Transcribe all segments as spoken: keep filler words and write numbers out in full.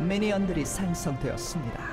미니언들이 생성되었습니다.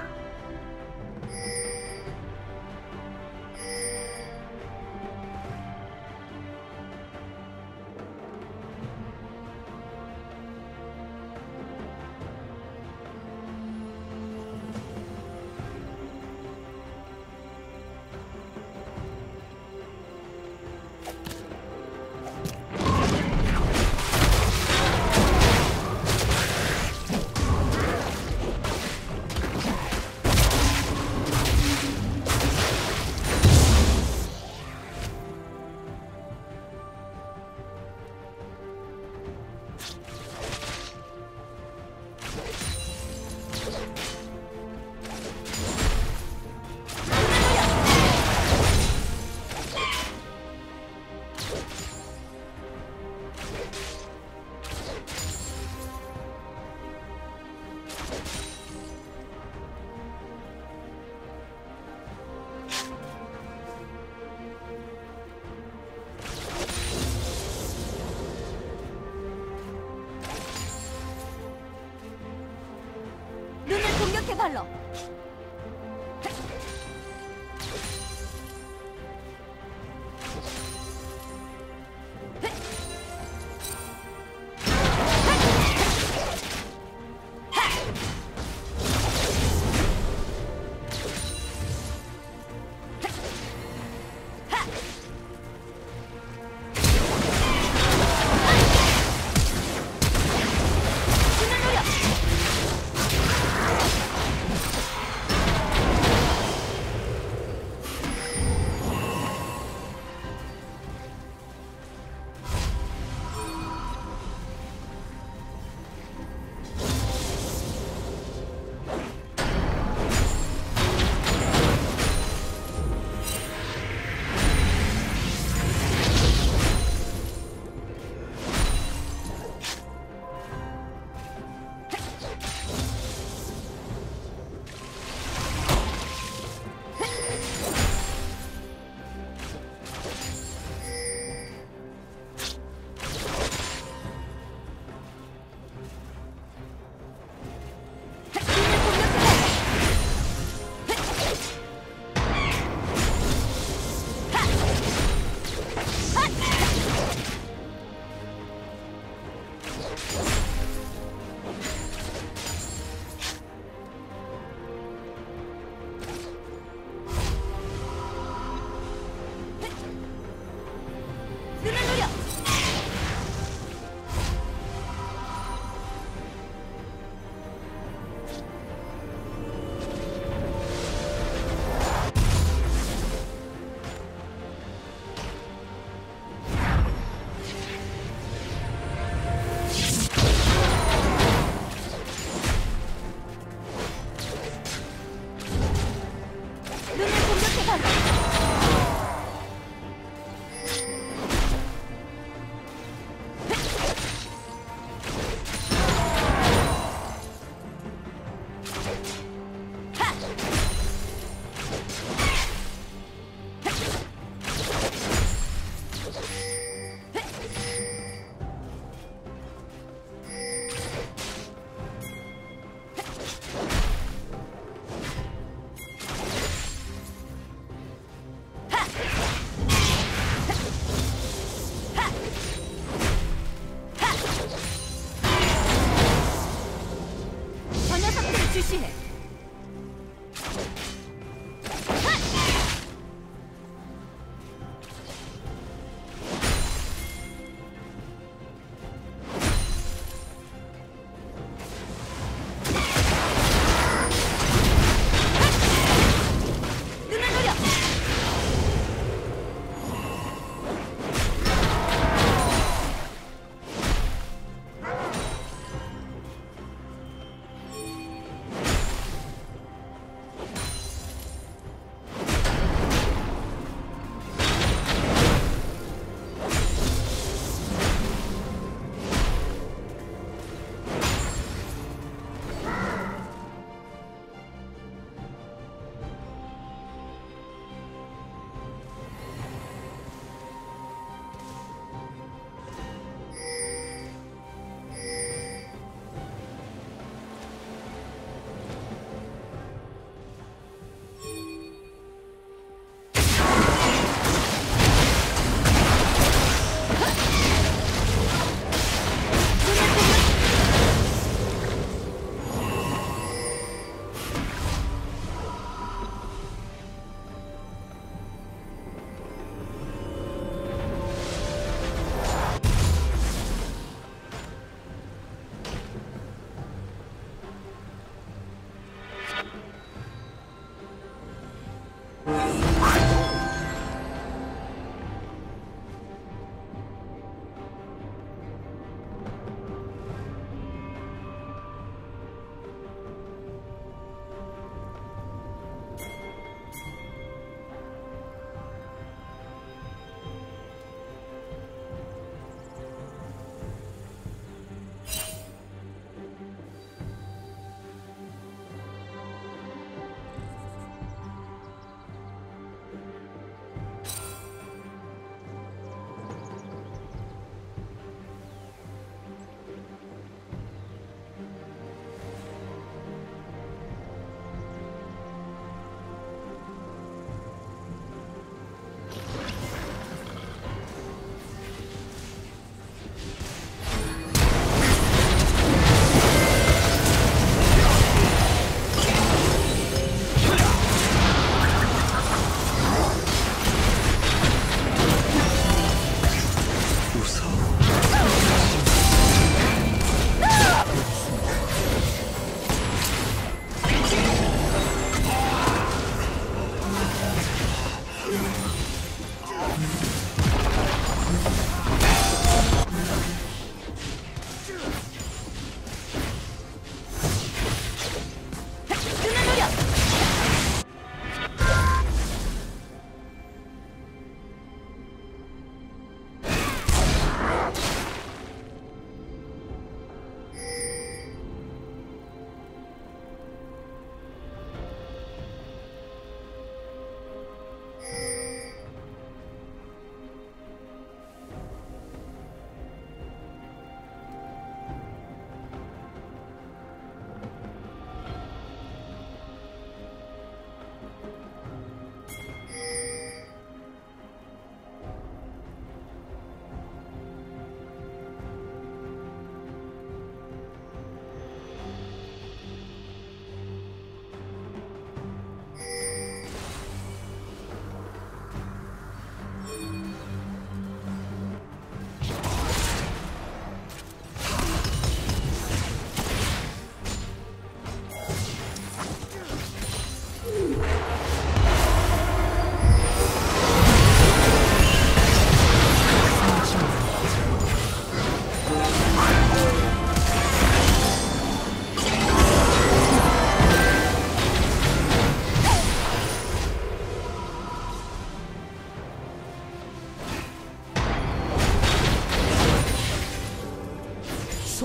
발로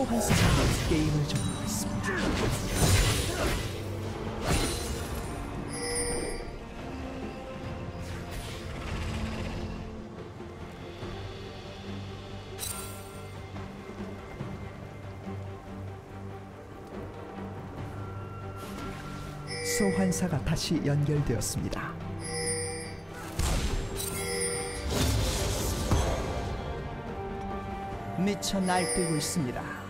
소환사장으로 게임을 종료했습니다. 소환사가 다시 연결되었습니다. 미쳐 날뛰고 있습니다.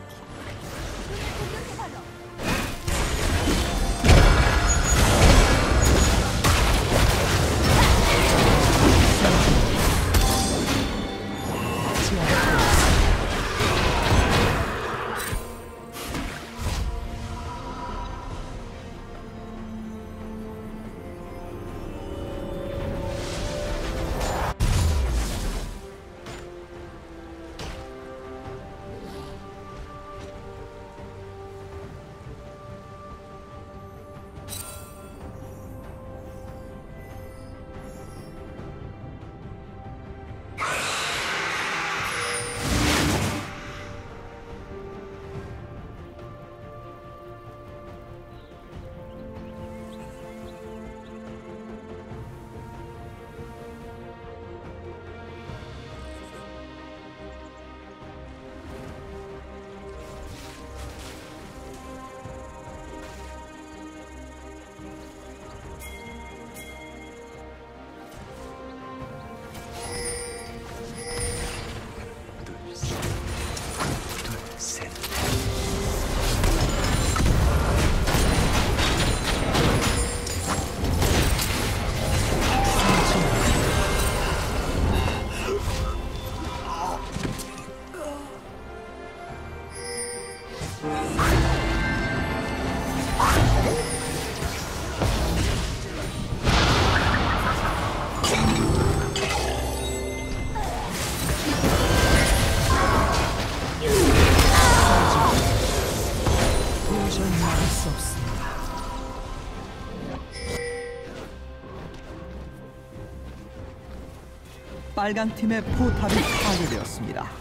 빨간 팀의 포탑이 파괴되었습니다.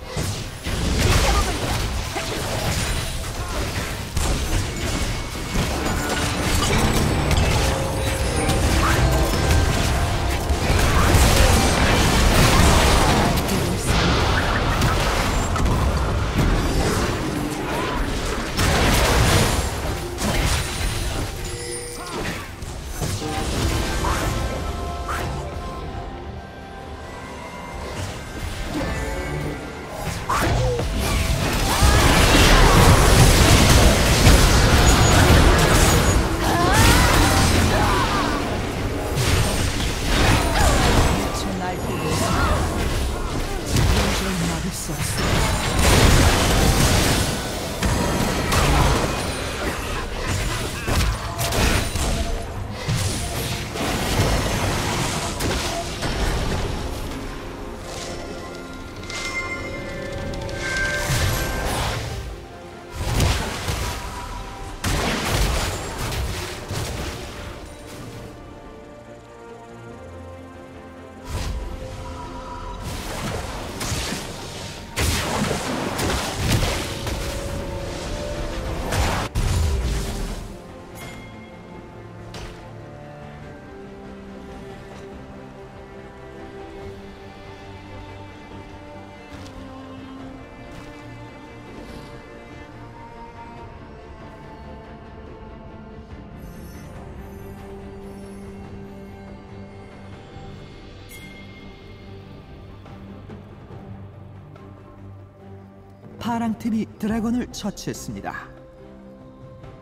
파랑팀이 드래곤을 처치했습니다.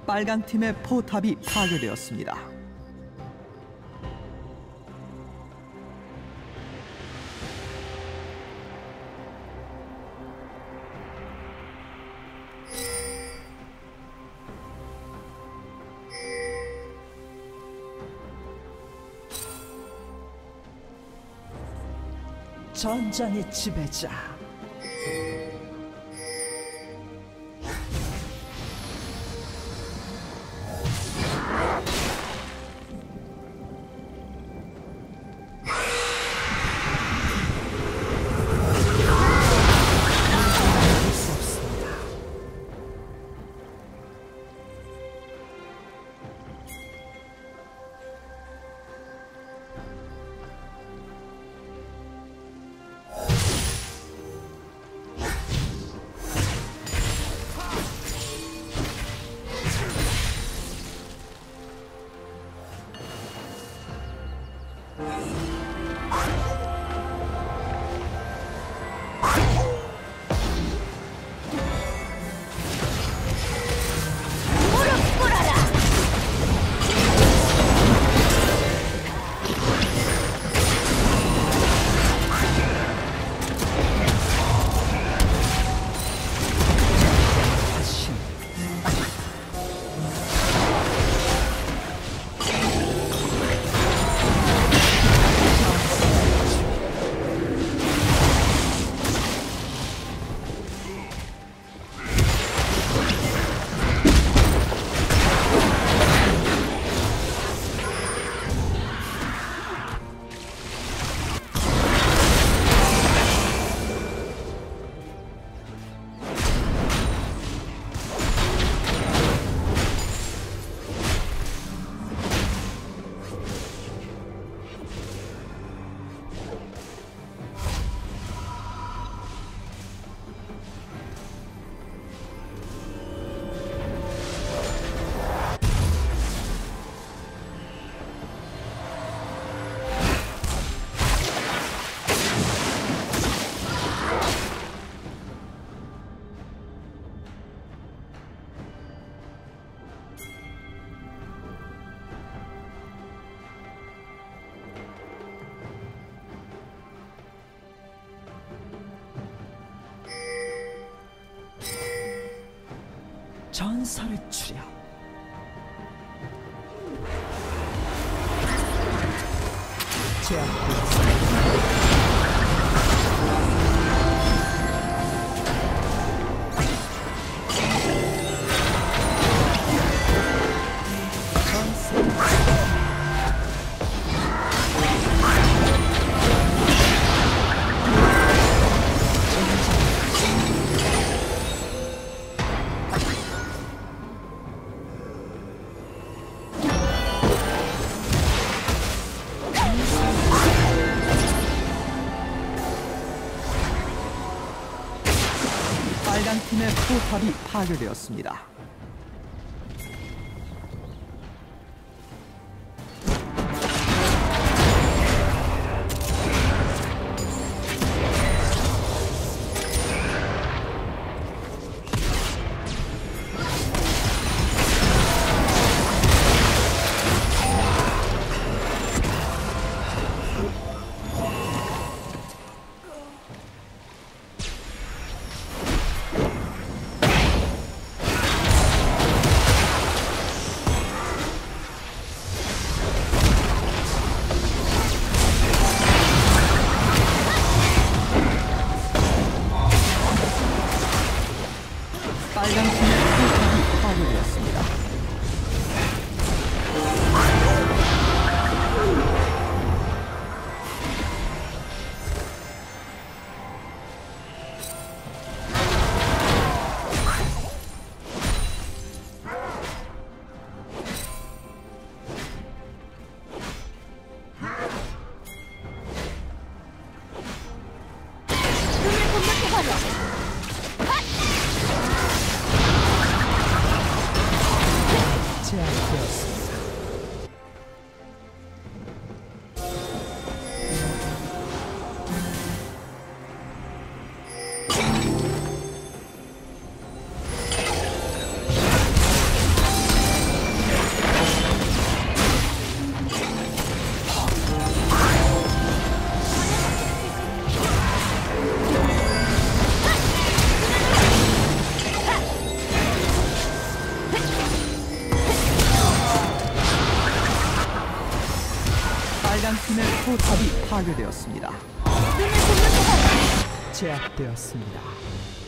빨간팀의 포탑이 파괴되었습니다. 전장의 지배자 전설을 추려. 빨간팀의 포탑이 파괴되었습니다. 빨간팀의 포탑이 파괴되었습니다. 제압되었습니다.